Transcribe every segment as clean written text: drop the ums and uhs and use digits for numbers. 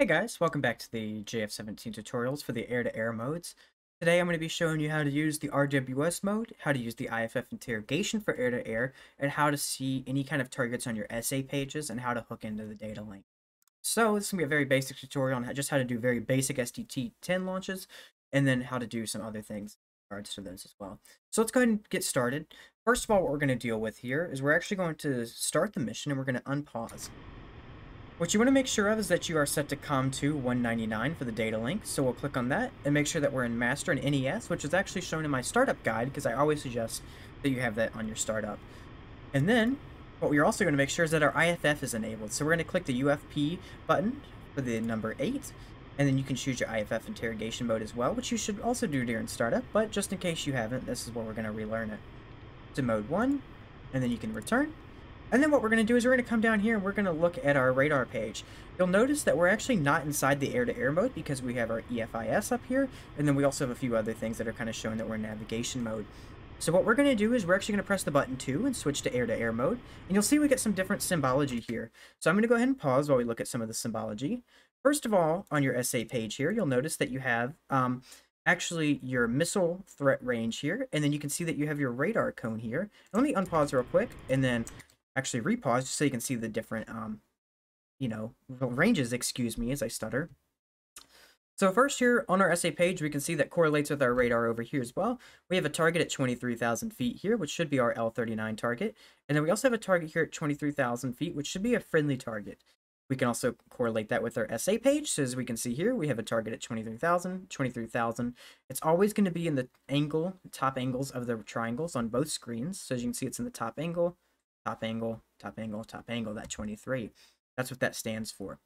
Hey guys, welcome back to the JF-17 tutorials for the air-to-air modes. Today I'm going to be showing you how to use the RWS mode, how to use the IFF interrogation for air-to-air, and how to see any kind of targets on your SA pages and how to hook into the data link. So this is going to be a very basic tutorial on just how to do very basic STT-10 launches, and then how to do some other things in regards to those as well. So let's go ahead and get started. First of all, what we're going to deal with here is we're actually going to start the mission and we're going to unpause. What you want to make sure of is that you are set to COM2 199 for the data link, so we'll click on that and make sure that we're in master and NES, which is actually shown in my startup guide because I always suggest that you have that on your startup. And then what we're also going to make sure is that our IFF is enabled, so we're going to click the UFP button for the number 8, and then you can choose your IFF interrogation mode as well, which you should also do during startup, but just in case you haven't, this is where we're going to relearn it. To mode 1, and then you can return. And then what we're going to do is we're going to come down here and we're going to look at our radar page. You'll notice that we're actually not inside the air-to-air mode because we have our EFIS up here, and then we also have a few other things that are kind of showing that we're in navigation mode. So what we're going to do is we're actually going to press the button 2 and switch to air mode, and you'll see we get some different symbology here. So I'm going to go ahead and pause while we look at some of the symbology. First of all, on your SA page here, you'll notice that you have actually your missile threat range here, and then you can see that you have your radar cone here. Let me unpause real quick, and then actually repause just so you can see the different ranges, excuse me as I stutter. So first here on our SA page we can see that correlates with our radar over here as well. We have a target at 23,000 feet here, which should be our L39 target, and then we also have a target here at 23,000 feet, which should be a friendly target. We can also correlate that with our SA page, so as we can see here we have a target at 23,000. It's always going to be in the angle, top angles of the triangles on both screens, so as you can see it's in the top angle, top angle, top angle, top angle, that 23. That's what that stands for.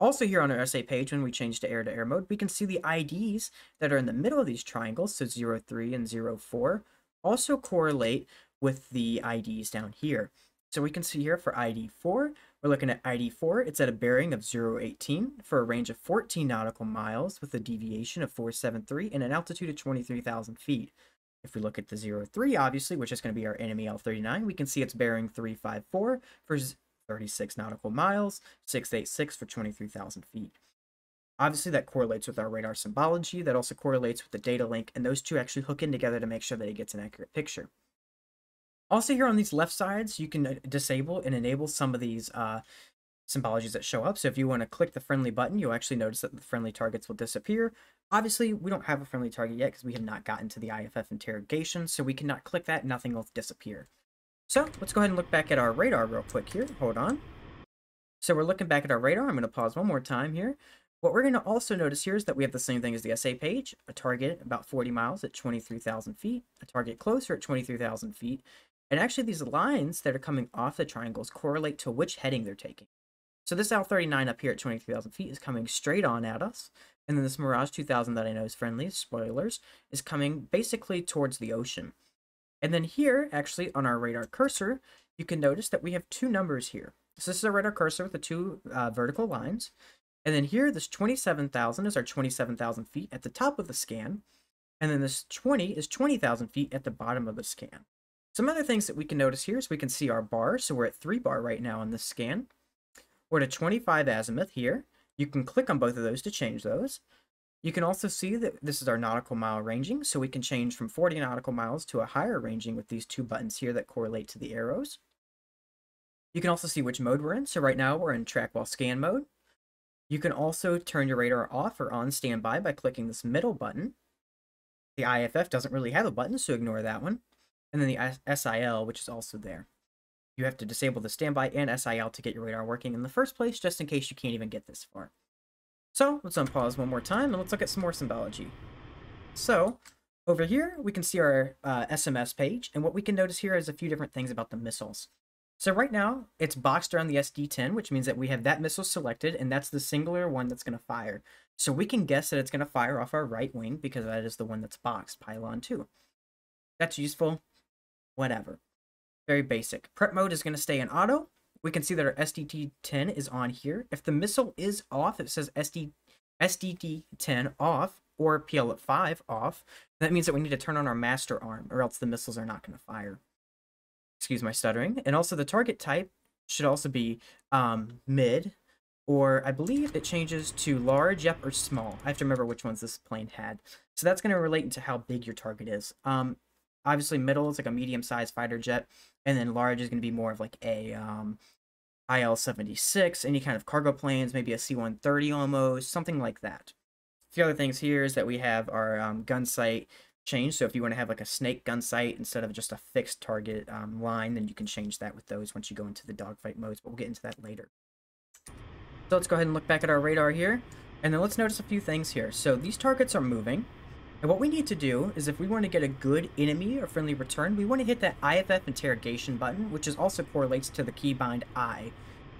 Also here on our SA page, when we change to air mode, we can see the IDs that are in the middle of these triangles, so 03 and 04, also correlate with the IDs down here. So we can see here for ID4, we're looking at ID4, it's at a bearing of 018 for a range of 14 nautical miles with a deviation of 473 and an altitude of 23,000 feet. If we look at the 03, obviously, which is going to be our enemy L39, we can see it's bearing 354 for 36 nautical miles, 686 for 23,000 feet. Obviously, that correlates with our radar symbology. That also correlates with the data link, and those two actually hook in together to make sure that it gets an accurate picture. Also, here on these left sides, you can disable and enable some of these symbologies that show up. So if you want to click the friendly button, you'll actually notice that the friendly targets will disappear. Obviously, we don't have a friendly target yet because we have not gotten to the IFF interrogation, so we cannot click that. Nothing will disappear. So let's go ahead and look back at our radar real quick here. Hold on. So we're looking back at our radar. I'm going to pause one more time here. What we're going to also notice here is that we have the same thing as the SA page, a target about 40 miles at 23,000 feet, a target closer at 23,000 feet. And actually, these lines that are coming off the triangles correlate to which heading they're taking. So this L39 up here at 23,000 feet is coming straight on at us. And then this Mirage 2000 that I know is friendly, spoilers, is coming basically towards the ocean. And then here, actually, on our radar cursor, you can notice that we have two numbers here. So this is a radar cursor with the two vertical lines. And then here, this 27,000 is our 27,000 feet at the top of the scan. And then this 20 is 20,000 feet at the bottom of the scan. Some other things that we can notice here is we can see our bar. So we're at 3 bar right now on this scan. We're at a 25 azimuth here. You can click on both of those to change those. You can also see that this is our nautical mile ranging, so we can change from 40 nautical miles to a higher ranging with these two buttons here that correlate to the arrows. You can also see which mode we're in, so right now we're in track while scan mode. You can also turn your radar off or on standby by clicking this middle button. The IFF doesn't really have a button, so ignore that one. And then the SIL, which is also there. You have to disable the standby and SIL to get your radar working in the first place, just in case you can't even get this far. So let's unpause one more time and let's look at some more symbology. So over here, we can see our SMS page, and what we can notice here is a few different things about the missiles. So right now, it's boxed around the SD-10, which means that we have that missile selected, and that's the singular one that's going to fire. So we can guess that it's going to fire off our right wing because that is the one that's boxed, pylon 2. That's useful. Whatever. Very basic. Prep mode is going to stay in auto. We can see that our STT-10 is on here. If the missile is off, it says STT-10 off or PL5 off. That means that we need to turn on our master arm or else the missiles are not going to fire. Excuse my stuttering. And also the target type should also be mid or I believe it changes to large, yep, or small. I have to remember which ones this plane had. So that's going to relate to how big your target is. Obviously middle is like a medium-sized fighter jet, and then large is going to be more of like a IL-76, any kind of cargo planes, maybe a C-130 almost, something like that. The other things here is that we have our gun sight change. So if you want to have like a snake gun sight instead of just a fixed target line, then you can change that with those once you go into the dogfight modes, but we'll get into that later. So let's go ahead and look back at our radar here, and then let's notice a few things here. So these targets are moving, and what we need to do is if we want to get a good enemy or friendly return, we want to hit that IFF interrogation button, which is also correlates to the keybind I.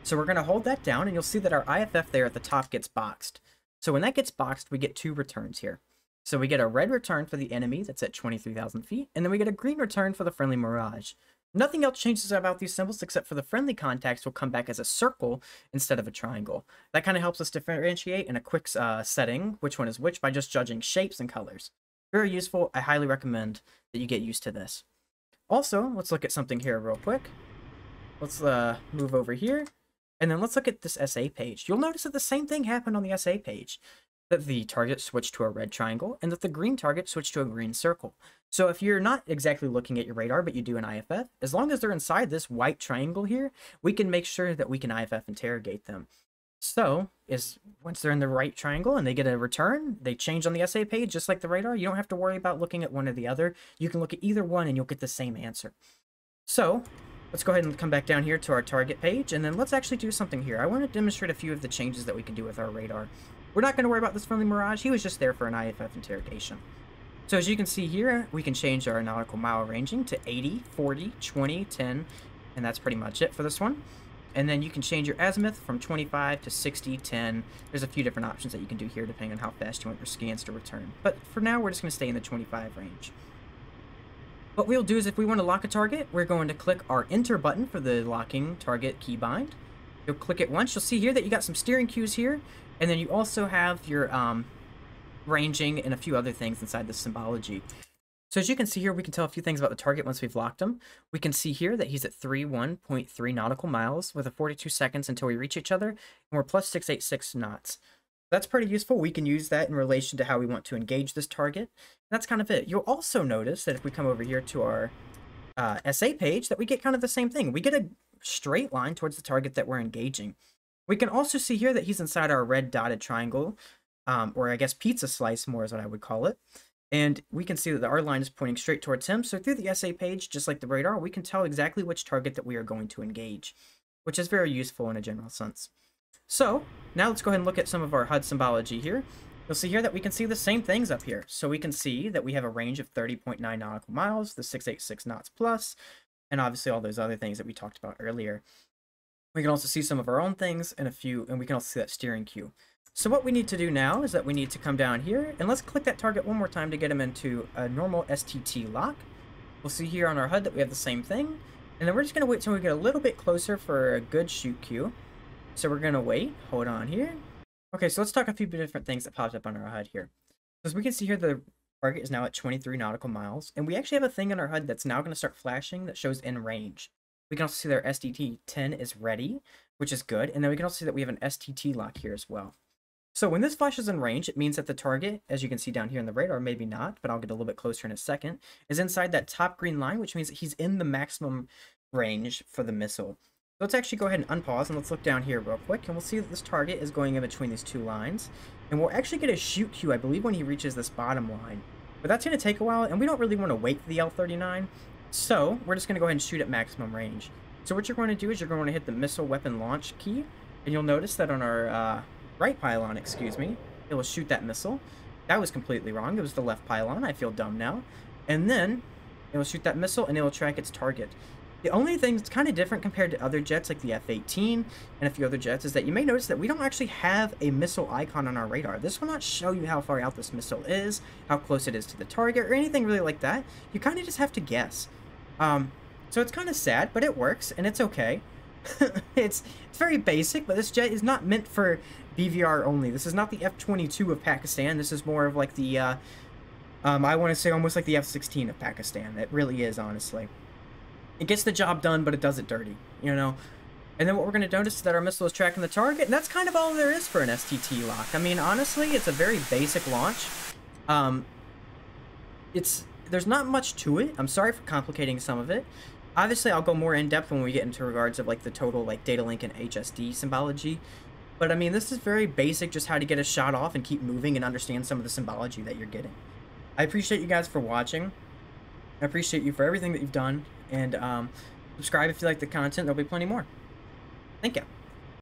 So we're going to hold that down, and you'll see that our IFF there at the top gets boxed. So when that gets boxed, we get two returns here. So we get a red return for the enemy that's at 23,000 feet, and then we get a green return for the friendly Mirage. Nothing else changes about these symbols except for the friendly contacts will come back as a circle instead of a triangle. That kind of helps us differentiate in a quick setting which one is which by just judging shapes and colors. Very useful. I highly recommend that you get used to this. Also, let's look at something here real quick. Let's move over here, and then let's look at this SA page. You'll notice that the same thing happened on the SA page. That the target switched to a red triangle, and that the green target switched to a green circle. So if you're not exactly looking at your radar, but you do an IFF, as long as they're inside this white triangle here, we can make sure that we can IFF interrogate them. So once they're in the right triangle and they get a return, they change on the SA page just like the radar. You don't have to worry about looking at one or the other. You can look at either one and you'll get the same answer. So let's go ahead and come back down here to our target page, and then let's actually do something here. I want to demonstrate a few of the changes that we can do with our radar. We're not going to worry about this friendly Mirage. He was just there for an IFF interrogation. So as you can see here, we can change our nautical mile ranging to 80, 40, 20, 10, and that's pretty much it for this one. And then you can change your azimuth from 25 to 60, 10. There's a few different options that you can do here depending on how fast you want your scans to return. But for now, we're just going to stay in the 25 range. What we'll do is if we want to lock a target, we're going to click our enter button for the locking target keybind. You'll click it once. You'll see here that you got some steering cues here, and then you also have your ranging and a few other things inside the symbology. So as you can see here, we can tell a few things about the target once we've locked him. We can see here that he's at 31.3 nautical miles with a 42 seconds until we reach each other, and we're plus 686 knots. That's pretty useful. We can use that in relation to how we want to engage this target. That's kind of it. You'll also notice that if we come over here to our SA page, that we get kind of the same thing. We get a straight line towards the target that we're engaging. We can also see here that he's inside our red dotted triangle, or I guess pizza slice more is what I would call it. And we can see that our line is pointing straight towards him. So through the SA page, just like the radar, we can tell exactly which target that we are going to engage, which is very useful in a general sense. So now let's go ahead and look at some of our HUD symbology here. You'll see here that we can see the same things up here. So we can see that we have a range of 30.9 nautical miles, the 686 knots plus, and obviously all those other things that we talked about earlier. We can also see some of our own things and we can also see that steering cue. So what we need to do now is that we need to come down here, and let's click that target one more time to get him into a normal STT lock. We'll see here on our HUD that we have the same thing, and then we're just going to wait till we get a little bit closer for a good shoot cue. So we're going to wait, hold on here. Okay, so let's talk a few different things that popped up on our HUD here. As we can see here, the target is now at 23 nautical miles, and we actually have a thing in our HUD that's now going to start flashing that shows in range. We can also see that our STT-10 is ready, which is good, and then we can also see that we have an STT lock here as well. So when this flashes in range, it means that the target, as you can see down here in the radar, maybe not, but I'll get a little bit closer in a second, is inside that top green line, which means that he's in the maximum range for the missile. Let's actually go ahead and unpause, and let's look down here real quick, and we'll see that this target is going in between these two lines, and we'll actually get a shoot cue, I believe, when he reaches this bottom line. But that's going to take a while, and we don't really want to wait for the L39, so we're just going to go ahead and shoot at maximum range. So what you're going to do is you're going to hit the missile weapon launch key, and you'll notice that on our right pylon, excuse me, it will shoot that missile. That was completely wrong. It was the left pylon. I feel dumb now. And then it will shoot that missile, and it will track its target. The only thing that's kind of different compared to other jets like the F-18 and a few other jets is that you may notice that we don't actually have a missile icon on our radar. This will not show you how far out this missile is, how close it is to the target, or anything really like that. You kind of just have to guess. So it's kind of sad, but it works, and it's okay. It's very basic, but this jet is not meant for BVR only. This is not the F-22 of Pakistan. This is more of like the, I want to say almost like the F-16 of Pakistan. It really is, honestly. It gets the job done, but it does it dirty, you know? And then what we're going to notice is that our missile is tracking the target, and that's kind of all there is for an STT lock. I mean, honestly, it's a very basic launch. There's not much to it. I'm sorry for complicating some of it. Obviously, I'll go more in-depth when we get into regards of, like, the total, like, data link and HSD symbology. But, I mean, this is very basic, just how to get a shot off and keep moving and understand some of the symbology that you're getting. I appreciate you guys for watching. I appreciate you for everything that you've done. And subscribe if you like the content. There'll be plenty more. Thank you.